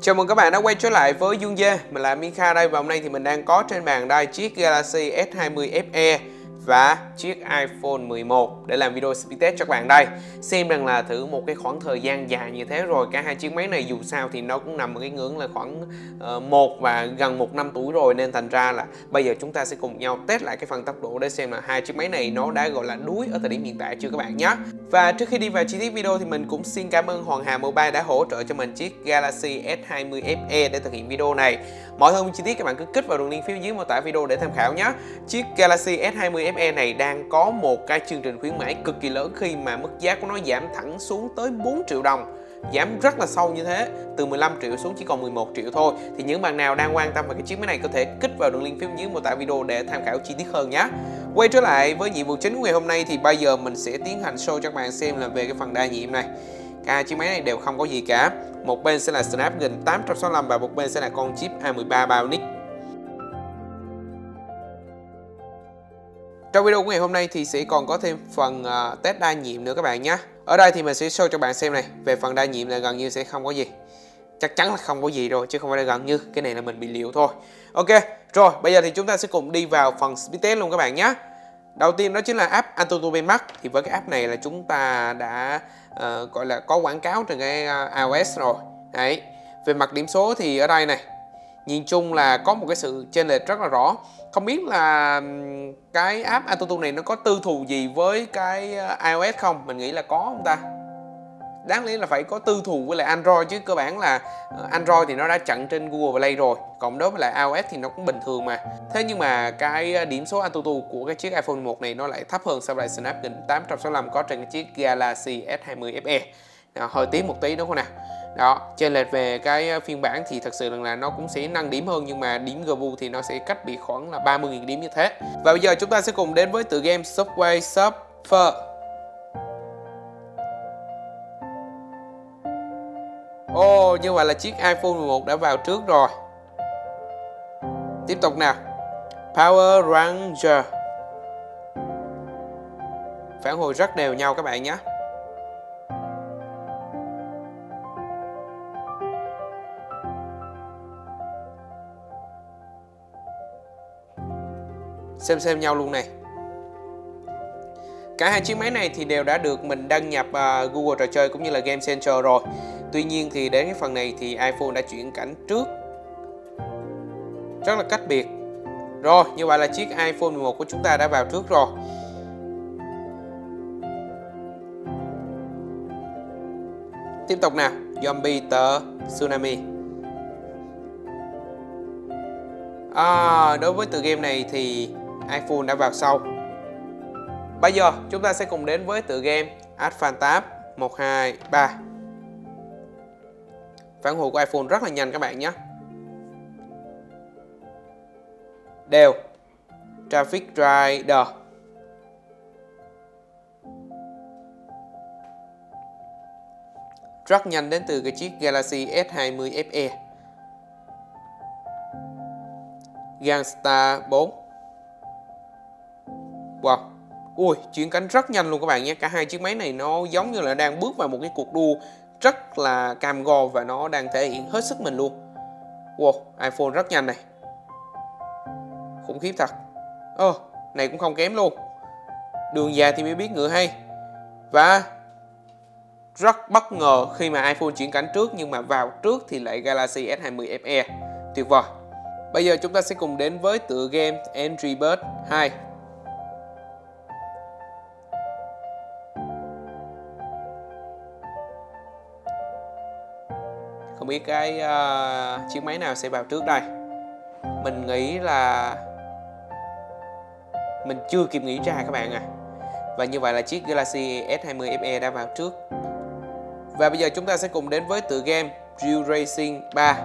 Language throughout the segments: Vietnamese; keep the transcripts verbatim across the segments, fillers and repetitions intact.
Chào mừng các bạn đã quay trở lại với Dương Dê, mình là Minh Kha đây. Và hôm nay thì mình đang có trên bàn đây chiếc Galaxy S hai mươi ép e và chiếc iPhone mười một để làm video speed test cho các bạn đây. Xem rằng là thử một cái khoảng thời gian dài như thế rồi, cả hai chiếc máy này dù sao thì nó cũng nằm ở cái ngưỡng là khoảng một và gần một năm tuổi rồi, nên thành ra là bây giờ chúng ta sẽ cùng nhau test lại cái phần tốc độ để xem là hai chiếc máy này nó đã gọi là đuối ở thời điểm hiện tại chưa các bạn nhé. Và trước khi đi vào chi tiết video thì mình cũng xin cảm ơn Hoàng Hà Mobile đã hỗ trợ cho mình chiếc Galaxy S hai mươi ép e để thực hiện video này. Mọi thông tin chi tiết các bạn cứ kích vào đường link phía dưới mô tả video để tham khảo nhé. Chiếc Galaxy S hai mươi ép e này đang có một cái chương trình khuyến mãi cực kỳ lớn khi mà mức giá của nó giảm thẳng xuống tới bốn triệu đồng. Giảm rất là sâu như thế, từ mười lăm triệu xuống chỉ còn mười một triệu thôi. Thì những bạn nào đang quan tâm về cái chiếc máy này có thể kích vào đường link phía dưới mô tả video để tham khảo chi tiết hơn nhé. Quay trở lại với nhiệm vụ chính của ngày hôm nay thì bây giờ mình sẽ tiến hành show cho các bạn xem là về cái phần đa nhiệm này. Cả chiếc máy này đều không có gì cả. Một bên sẽ là Snapdragon tám sáu năm và một bên sẽ là con chip A mười ba Bionic. Trong video của ngày hôm nay thì sẽ còn có thêm phần uh, test đa nhiệm nữa các bạn nhé. Ở đây thì mình sẽ show cho bạn xem này, về phần đa nhiệm là gần như sẽ không có gì. Chắc chắn là không có gì rồi, chứ không phải là gần như, cái này là mình bị liệu thôi. Ok, rồi bây giờ thì chúng ta sẽ cùng đi vào phần speed test luôn các bạn nhé. Đầu tiên đó chính là app Antutu Benchmark. Thì với cái app này là chúng ta đã uh, gọi là có quảng cáo trên cái uh, iOS rồi. Đấy, về mặt điểm số thì ở đây này, nhìn chung là có một cái sự chênh lệch rất là rõ. Không biết là cái app Antutu này nó có tư thù gì với cái iOS không? Mình nghĩ là có không ta? Đáng lý là phải có tư thù với lại Android chứ, cơ bản là Android thì nó đã chặn trên Google Play rồi, cộng đối với lại iOS thì nó cũng bình thường mà. Thế nhưng mà cái điểm số Antutu của cái chiếc iPhone mười một này nó lại thấp hơn so với lại Snapdragon tám sáu năm có trên cái chiếc Galaxy S hai mươi ép e. Đó, hơi tí một tí đúng không nào? Đó, chênh lệch về cái phiên bản thì thật sự là nó cũng sẽ nâng điểm hơn, nhưng mà điểm giê pê u thì nó sẽ cách biệt khoảng là ba mươi nghìn điểm như thế. Và bây giờ chúng ta sẽ cùng đến với tựa game Subway Surfer. Ồ, oh, như vậy là chiếc iPhone mười một đã vào trước rồi. Tiếp tục nào. Power Ranger. Phản hồi rất đều nhau các bạn nhé. Xem xem nhau luôn này. Cả hai chiếc máy này thì đều đã được mình đăng nhập uh, Google trò chơi cũng như là Game Center rồi. Tuy nhiên thì đến cái phần này thì iPhone đã chuyển cảnh trước, rất là cách biệt. Rồi, như vậy là chiếc iPhone mười một của chúng ta đã vào trước rồi. Tiếp tục nào. Zombie Tsunami. À, đối với tựa game này thì iPhone đã vào sau. Bây giờ chúng ta sẽ cùng đến với tựa game Asphalt một hai ba. Phản hồi của iPhone rất là nhanh các bạn nhé. Đều. Traffic Rider. Rất nhanh đến từ cái chiếc Galaxy S hai mươi ép e. Gangstar bốn. Wow. Ui, chuyển cảnh rất nhanh luôn các bạn nhé. Cả hai chiếc máy này nó giống như là đang bước vào một cái cuộc đua rất là cam go và nó đang thể hiện hết sức mình luôn. Wow, iPhone rất nhanh này. Khủng khiếp thật. Ồ, oh, này cũng không kém luôn. Đường dài thì mới biết ngựa hay. Và rất bất ngờ khi mà iPhone chuyển cảnh trước nhưng mà vào trước thì lại Galaxy S hai mươi ép e. Tuyệt vời. Bây giờ chúng ta sẽ cùng đến với tựa game Angry Birds hai. Không biết cái uh, chiếc máy nào sẽ vào trước đây. Mình nghĩ là mình chưa kịp nghĩ ra các bạn à. Và như vậy là chiếc Galaxy S hai mươi ép e đã vào trước. Và bây giờ chúng ta sẽ cùng đến với tựa game Real Racing ba.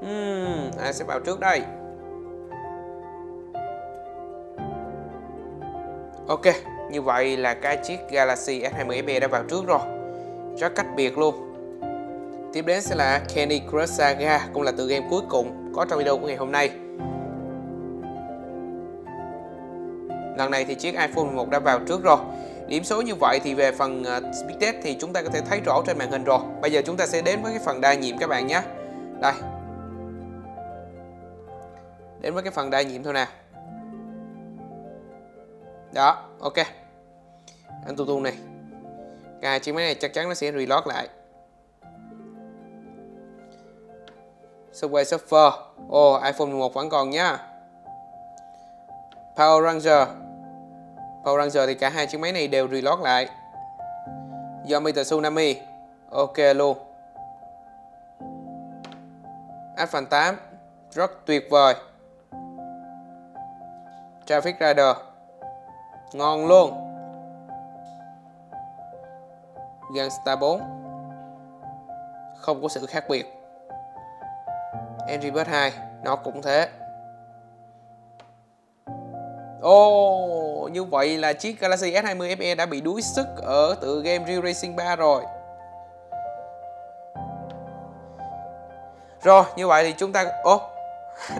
Uhm, ai sẽ vào trước đây? Ok, như vậy là cái chiếc Galaxy S hai mươi ép e đã vào trước rồi. Rất cách biệt luôn. Tiếp đến sẽ là Candy Crush Saga, cũng là tựa game cuối cùng có trong video của ngày hôm nay. Lần này thì chiếc iPhone mười một đã vào trước rồi. Điểm số như vậy thì về phần speed test thì chúng ta có thể thấy rõ trên màn hình rồi. Bây giờ chúng ta sẽ đến với cái phần đa nhiệm các bạn nhé. Đây. Đến với cái phần đa nhiệm thôi nè. Đó, ok. Antutu này. Cái chiếc máy này chắc chắn nó sẽ reload lại. Subway Surfer. Ồ, oh, iPhone mười một vẫn còn nhá. Power Ranger. Power Ranger thì cả hai chiếc máy này đều reload lại. Yosemite Tsunami. Ok luôn. Asphalt tám. Rất tuyệt vời. Traffic Rider. Ngon luôn. Gangstar bốn. Không có sự khác biệt. Angry Birds hai. Nó cũng thế. Ồ, oh, như vậy là chiếc Galaxy S hai mươi F E đã bị đuối sức ở tựa game Real Racing ba rồi. Rồi, như vậy thì chúng ta... Ồ, oh,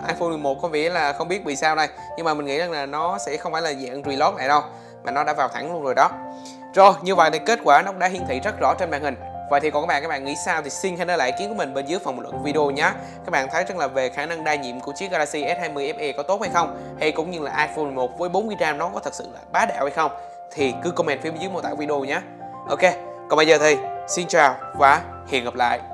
iPhone mười một có vẻ là không biết vì sao đây. Nhưng mà mình nghĩ rằng là nó sẽ không phải là dạng reload lại đâu. Mà nó đã vào thẳng luôn rồi đó. Rồi, như vậy thì kết quả nó cũng đã hiển thị rất rõ trên màn hình. Vậy thì còn các bạn, các bạn nghĩ sao thì xin hãy để lại ý kiến của mình bên dưới phần bình luận video nhé. Các bạn thấy rằng là về khả năng đa nhiệm của chiếc Galaxy S hai mươi F E có tốt hay không? Hay cũng như là iPhone mười một với bốn gi ga bai nó có thật sự là bá đạo hay không? Thì cứ comment phía bên dưới mô tả video nhé. Ok, còn bây giờ thì xin chào và hẹn gặp lại.